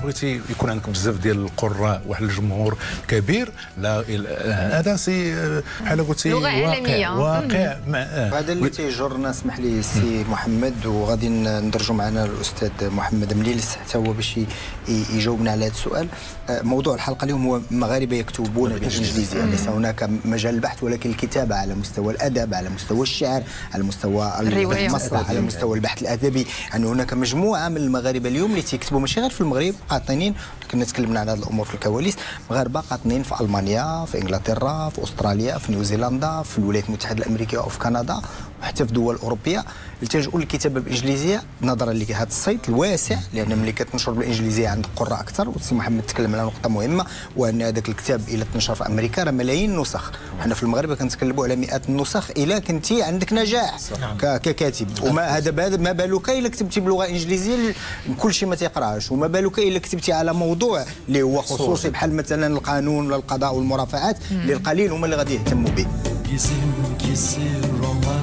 بغيتي يكون عندك بزاف ديال القراء واحد الجمهور كبير، لا هذا سي بحال قلتي واقع. هذا اللي تيجرنا، اسمح لي السي محمد، وغادي ندرجوا معنا الاستاذ محمد مليلس حتى هو باش يجاوبنا على هذا السؤال. موضوع الحلقه اليوم هو مغاربه يكتبون بالانجليزيه، ليس هناك مجال البحث ولكن الكتابه على مستوى الادب، على مستوى الشعر، على مستوى المسرح، على مستوى البحث الادبي، ان هناك مجموعه من المغاربه اليوم اللي تيكتبوا ماشي غير في المغرب قاطنين، كنا تكلمنا على هذه الامور في الكواليس، مغاربه قاطنين في المانيا، في انجلترا، في استراليا، في نيوزيلندا، في الولايات المتحده الامريكيه وفي كندا وحتى في دول اوروبيه، يلتجؤوا للكتابه بالانجليزيه نظرا لهذا الصيت الواسع، لان ملي كتنشر بالانجليزيه عند القراء اكثر. والسي محمد تكلم على نقطه مهمه، وان هذاك الكتاب الى تنشر في امريكا راه ملايين النسخ، وحنا في المغرب كنتكلموا على مئات النسخ الا كنتي عندك نجاح ككاتب. وما هذا ما بالك الا كتبتي بلغه انجليزيه كلشي ما تيقراش، وما بالك الا كتبتي على موضوع اللي هو خصوصي بحال مثلا القانون ولا القضاء والمرافعات، اللي القليل هما اللي غادي يهتموا به.